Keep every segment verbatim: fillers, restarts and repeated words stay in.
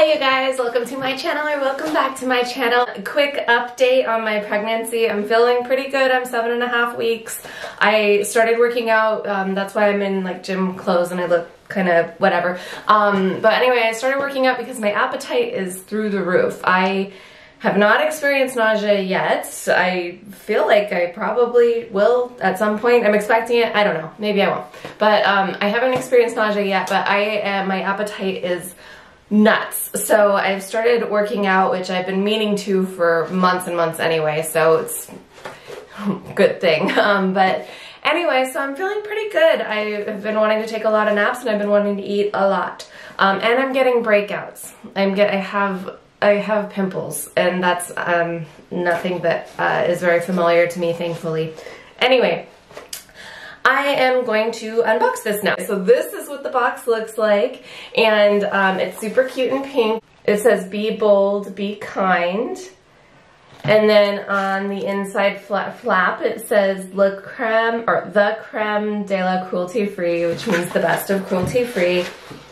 Hi you guys, welcome to my channel or welcome back to my channel. A quick update on my pregnancy. I'm feeling pretty good. I'm seven and a half weeks. I started working out. Um, that's why I'm in like gym clothes and I look kind of whatever. Um, but anyway, I started working out because my appetite is through the roof. I have not experienced nausea yet. I feel like I probably will at some point. I'm expecting it. I don't know. Maybe I won't. But um, I haven't experienced nausea yet, but I uh, my appetite is nuts. So I've started working out, which I've been meaning to for months and months anyway, so it's a good thing. Um, but anyway, so I'm feeling pretty good. I've been wanting to take a lot of naps and I've been wanting to eat a lot. Um, and I'm getting breakouts. I'm get, I have I have pimples, and that's um, nothing that uh, is very familiar to me, thankfully. Anyway, I am going to unbox this now. So this is what the box looks like, and um, it's super cute and pink. It says, be bold, be kind. And then on the inside flap, it says Le Creme, or the creme de la cruelty-free, which means the best of cruelty-free.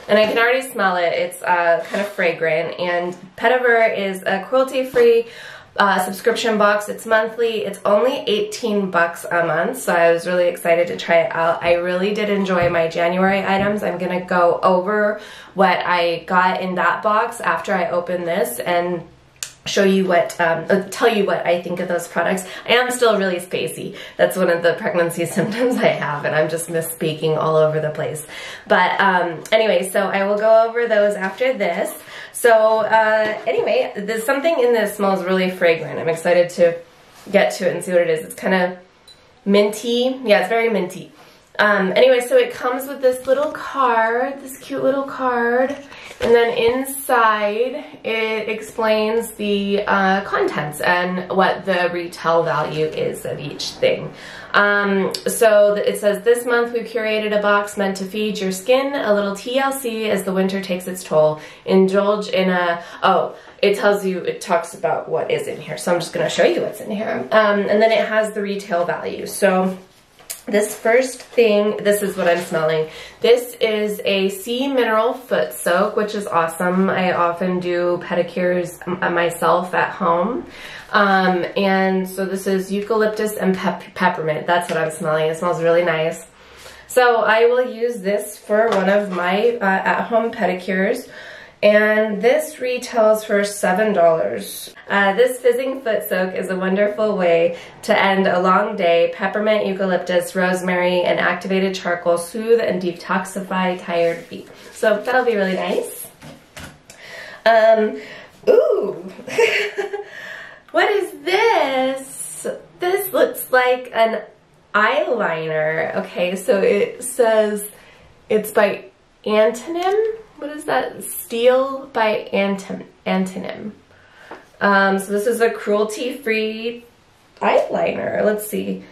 And I can already smell it. It's uh, kind of fragrant. And Petit Vour is a cruelty-free uh, subscription box. It's monthly. It's only eighteen bucks a month, so I was really excited to try it out. I really did enjoy my January items. I'm gonna go over what I got in that box after I open this and show you what, um, tell you what I think of those products. I am still really spacey. That's one of the pregnancy symptoms I have, and I'm just misspeaking all over the place. But um, anyway, so I will go over those after this. So uh, anyway, there's something in this smells really fragrant. I'm excited to get to it and see what it is. It's kind of minty. Yeah, it's very minty. Um, anyway, so it comes with this little card, this cute little card, and then inside it explains the uh, contents and what the retail value is of each thing. Um, so it says, this month we've curated a box meant to feed your skin a little T L C as the winter takes its toll. Indulge in a, oh, it tells you, it talks about what is in here, so I'm just going to show you what's in here. Um, and then it has the retail value. So this first thing, this is what I'm smelling. This is a sea mineral foot soak, which is awesome. I often do pedicures myself at home. Um, and so this is eucalyptus and pep peppermint. That's what I'm smelling. It smells really nice. So I will use this for one of my uh, at-home pedicures. And this retails for seven dollars. Uh, this fizzing foot soak is a wonderful way to end a long day. Peppermint, eucalyptus, rosemary, and activated charcoal soothe and detoxify tired feet. So that'll be really nice. Um, ooh, what is this? This looks like an eyeliner. Okay, so it says it's by Antonym. What is that? Steel by Antonym. Um, so this is a cruelty-free eyeliner. Let's see.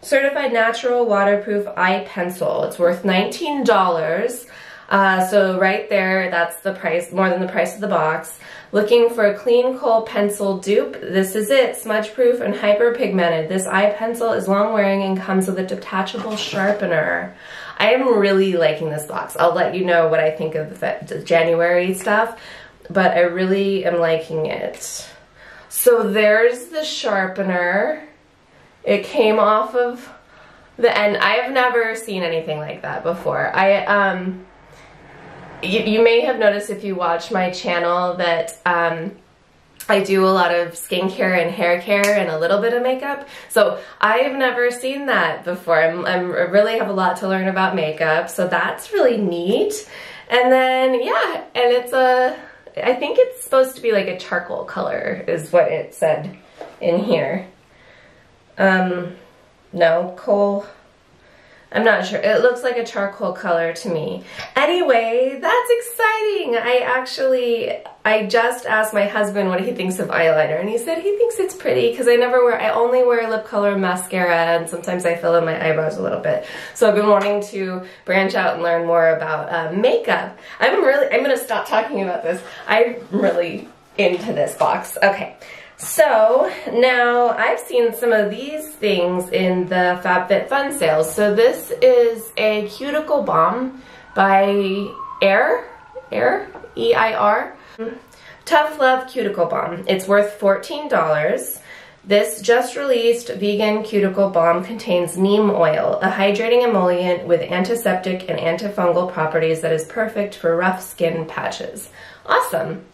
Certified natural waterproof eye pencil. It's worth nineteen dollars. Uh, so right there, that's the price, more than the price of the box. Looking for a clean coal pencil dupe? This is it, smudge-proof and hyper-pigmented. This eye pencil is long-wearing and comes with a detachable sharpener. I am really liking this box. I'll let you know what I think of the January stuff, but I really am liking it. So there's the sharpener. It came off of the end. I have never seen anything like that before. I, um, you, you may have noticed if you watch my channel that, um, I do a lot of skincare and hair care and a little bit of makeup. So I've never seen that before. I'm, I'm, I really have a lot to learn about makeup, so that's really neat. And then, yeah, and it's a, I think it's supposed to be like a charcoal color is what it said in here. Um, no, coal. I'm not sure. It looks like a charcoal color to me. Anyway, that's exciting. I actually, I just asked my husband what he thinks of eyeliner, and he said he thinks it's pretty because I never wear, I only wear lip color and mascara, and sometimes I fill in my eyebrows a little bit. So I've been wanting to branch out and learn more about uh, makeup. I'm really, I'm going to stop talking about this. I'm really into this box. Okay. So now I've seen some of these things in the FabFitFun sales. So this is a cuticle balm by Air, Air, E I R. Tough Love Cuticle Balm. It's worth fourteen dollars. This just-released vegan cuticle balm contains neem oil, a hydrating emollient with antiseptic and antifungal properties that is perfect for rough skin patches. Awesome.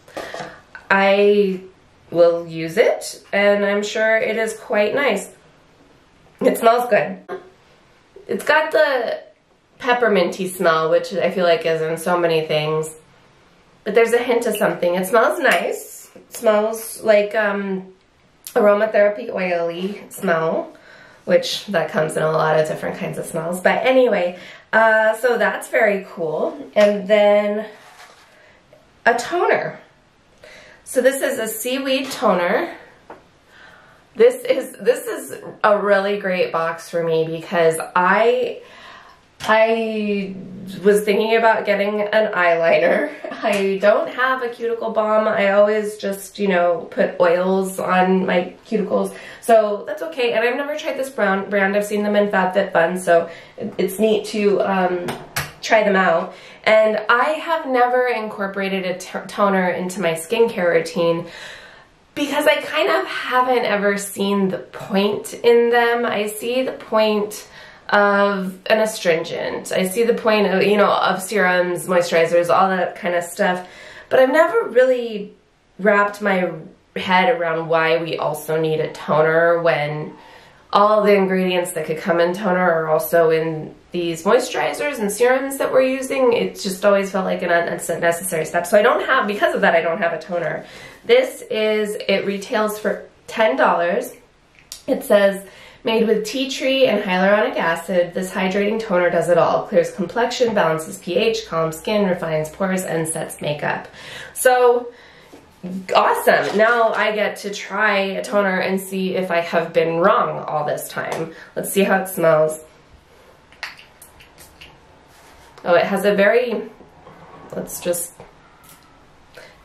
I will use it, and I'm sure it is quite nice. It smells good. It's got the pepperminty smell, which I feel like is in so many things, but there's a hint of something. It smells nice. It smells like, um... aromatherapy oily smell, which that comes in a lot of different kinds of smells. But anyway, uh, so that's very cool. And then a toner. So this is a seaweed toner. This is this is a really great box for me because I I was thinking about getting an eyeliner. I don't have a cuticle balm. I always just, you know, put oils on my cuticles. So that's okay. And I've never tried this brown brand. I've seen them in FabFitFun, so it's neat to um, try them out. And I have never incorporated a t toner into my skincare routine because I kind of haven't ever seen the point in them. I see the point of an astringent. I see the point of, you know, of serums, moisturizers, all that kind of stuff, but I've never really wrapped my head around why we also need a toner when all the ingredients that could come in toner are also in these moisturizers and serums that we're using. It just always felt like an unnecessary step. So I don't have, because of that, I don't have a toner. This is, it retails for ten dollars. It says, made with tea tree and hyaluronic acid, this hydrating toner does it all. Clears complexion, balances pH, calms skin, refines pores, and sets makeup. So, awesome. Now I get to try a toner and see if I have been wrong all this time. Let's see how it smells. Oh, it has a very, let's just,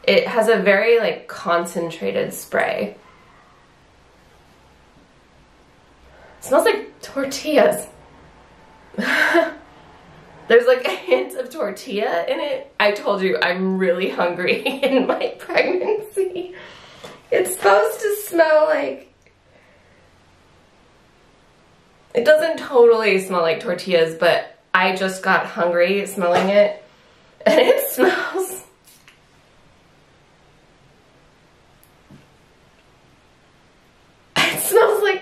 it has a very, like, concentrated spray. Smells like tortillas. There's like a hint of tortilla in it. I told you I'm really hungry in my pregnancy. It's supposed to smell like... It doesn't totally smell like tortillas, but I just got hungry smelling it. And it smells...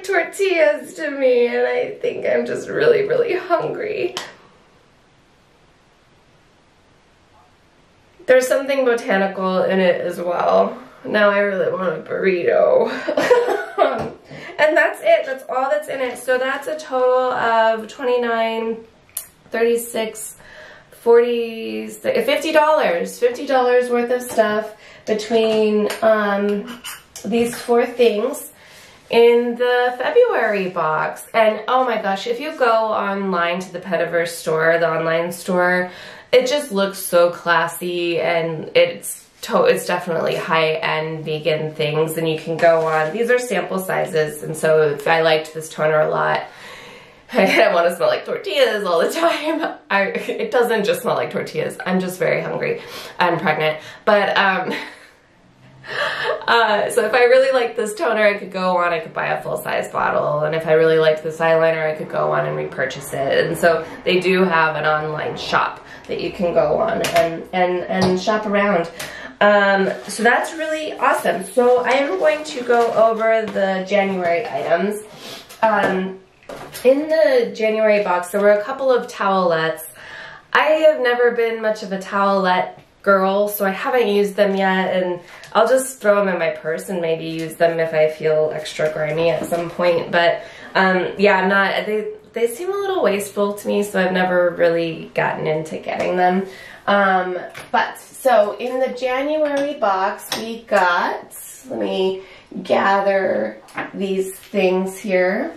tortillas to me, and I think I'm just really, really hungry. There's something botanical in it as well. Now I really want a burrito. And that's it. That's all that's in it. So that's a total of twenty-nine, thirty-six, forty, fifty dollars. fifty dollars worth of stuff between um, these four things in the February box. And oh my gosh, if you go online to the Petiverse store, the online store, it just looks so classy, and it's to it's definitely high-end vegan things, and you can go on. These are sample sizes, and so if I liked this toner a lot, I didn't want to smell like tortillas all the time. I, it doesn't just smell like tortillas. I'm just very hungry. I'm pregnant. But, um... Uh, so if I really liked this toner, I could go on, I could buy a full-size bottle, and if I really liked this eyeliner, I could go on and repurchase it. And so they do have an online shop that you can go on and, and, and shop around. Um, so that's really awesome. So I am going to go over the January items. Um, in the January box, there were a couple of towelettes. I have never been much of a towelette girl, so I haven't used them yet, and I'll just throw them in my purse and maybe use them if I feel extra grimy at some point. But um, yeah, I'm not, they, they seem a little wasteful to me, so I've never really gotten into getting them. Um, but so in the January box, we got, let me gather these things here,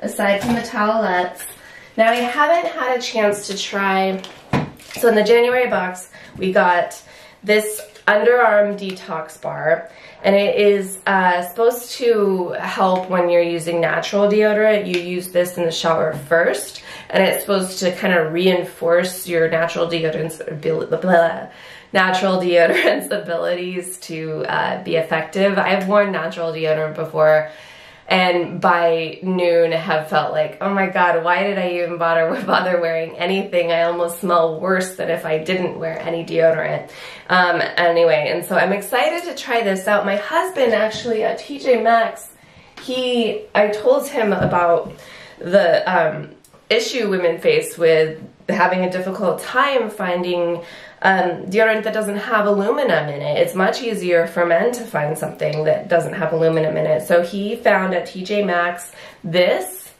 aside from the towelettes. Now I haven't had a chance to try, so in the January box, we got this underarm detox bar, and it is uh, supposed to help when you're using natural deodorant. You use this in the shower first, and it's supposed to kind of reinforce your natural deodorant's, natural deodorant's abilities to uh, be effective. I've worn natural deodorant before, and by noon have felt like, oh my god, why did I even bother bother wearing anything? I almost smell worse than if I didn't wear any deodorant. Um, anyway, and so I'm excited to try this out. My husband, actually, at T J Maxx, he, I told him about the um, issue women face with having a difficult time finding um, deodorant that doesn't have aluminum in it. It's much easier for men to find something that doesn't have aluminum in it. So he found at T J Maxx this,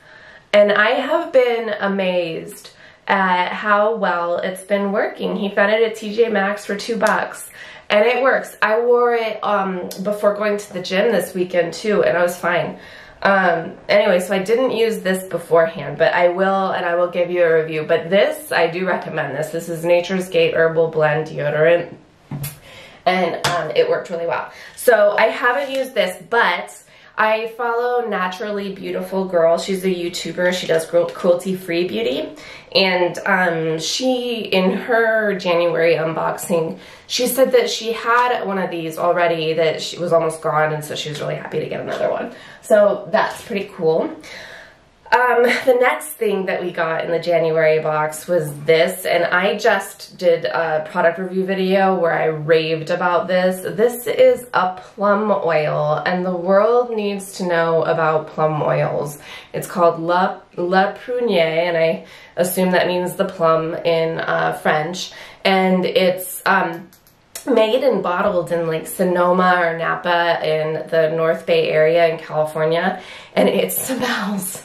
and I have been amazed at how well it's been working. He found it at T J Maxx for two bucks. And it works. I wore it um, before going to the gym this weekend too, and I was fine. Um, anyway, so I didn't use this beforehand, but I will, and I will give you a review. But this, I do recommend this. This is Nature's Gate Herbal Blend Deodorant, and um, it worked really well. So I haven't used this, but I follow Naturally Beautiful Girl. She's a YouTuber. She does cruelty-free beauty. And um, she, in her January unboxing, she said that she had one of these already, that she was almost gone, and so she was really happy to get another one. So that's pretty cool. Um, the next thing that we got in the January box was this, and I just did a product review video where I raved about this. This is a plum oil, and the world needs to know about plum oils. It's called Le, Le Prunier, and I assume that means the plum in uh, French, and it's um, made and bottled in like Sonoma or Napa in the North Bay area in California, and it smells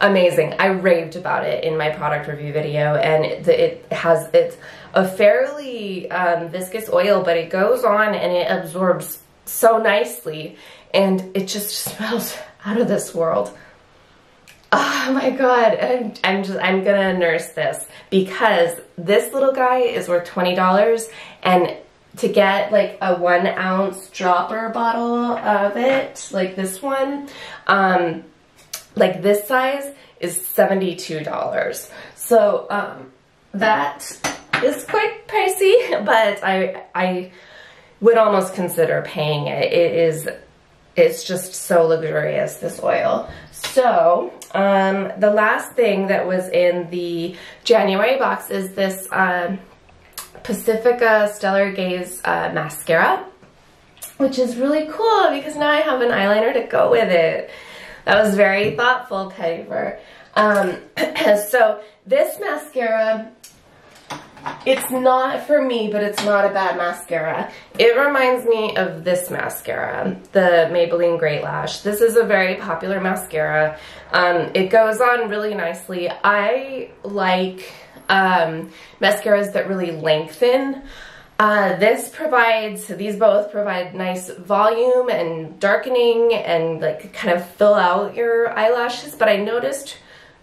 amazing. I raved about it in my product review video, and it, it has, it's a fairly um, viscous oil, but it goes on and it absorbs so nicely, and it just smells out of this world. Oh my god, and I'm, I'm just, I'm gonna nurse this, because this little guy is worth twenty dollars, and to get like a one ounce dropper bottle of it, like this one, um, like this size is seventy-two dollars. So um, that is quite pricey, but I, I would almost consider paying it. It is, it's just so luxurious, this oil. So um, the last thing that was in the January box is this um, Pacifica Stellar Gaze uh, mascara, which is really cool because now I have an eyeliner to go with it. That was very thoughtful, Kuiper. Um, so this mascara, it's not for me, but it's not a bad mascara. It reminds me of this mascara, the Maybelline Great Lash. This is a very popular mascara. Um, it goes on really nicely. I like um, mascaras that really lengthen. Uh, this provides, these both provide nice volume and darkening and like kind of fill out your eyelashes, but I noticed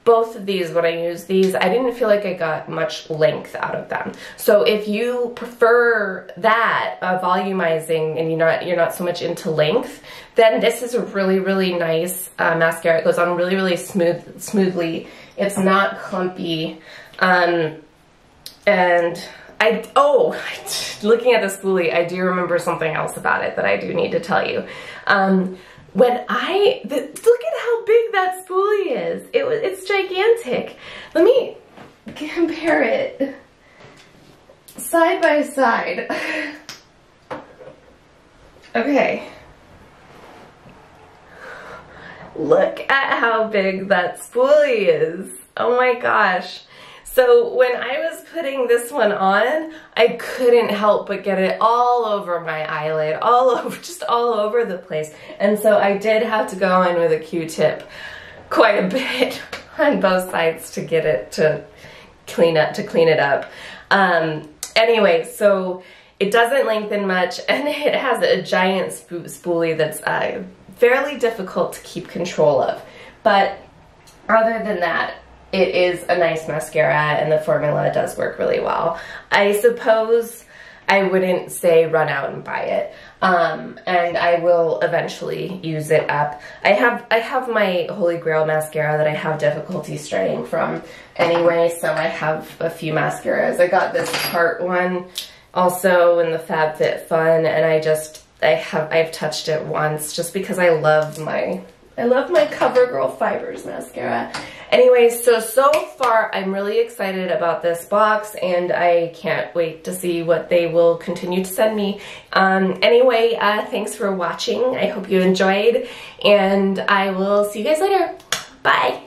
both of these when I used these, I didn't feel like I got much length out of them. So if you prefer that, uh, volumizing, and you're not, you're not so much into length, then this is a really, really nice uh, mascara. It goes on really, really smooth, smoothly. It's not clumpy. Um, and... I, oh, looking at this spoolie, I do remember something else about it that I do need to tell you. Um, when I, the, look at how big that spoolie is. It, it's gigantic. Let me compare it side by side. Okay. Look at how big that spoolie is. Oh my gosh. So when I was putting this one on, I couldn't help but get it all over my eyelid, all over, just all over the place. And so I did have to go in with a Q-tip quite a bit on both sides to get it to clean up, to clean it up. Um, anyway, so it doesn't lengthen much, and it has a giant sp spoolie that's uh, fairly difficult to keep control of. But other than that, it is a nice mascara, and the formula does work really well. I suppose I wouldn't say run out and buy it, um, and I will eventually use it up. I have I have my Holy Grail mascara that I have difficulty straying from anyway, so I have a few mascaras. I got this Tarte one also in the FabFitFun, and I just I have I've touched it once just because I love my I love my CoverGirl Fibers mascara. Anyway, so, so far I'm really excited about this box, and I can't wait to see what they will continue to send me. Um, anyway, uh, thanks for watching. I hope you enjoyed, and I will see you guys later. Bye!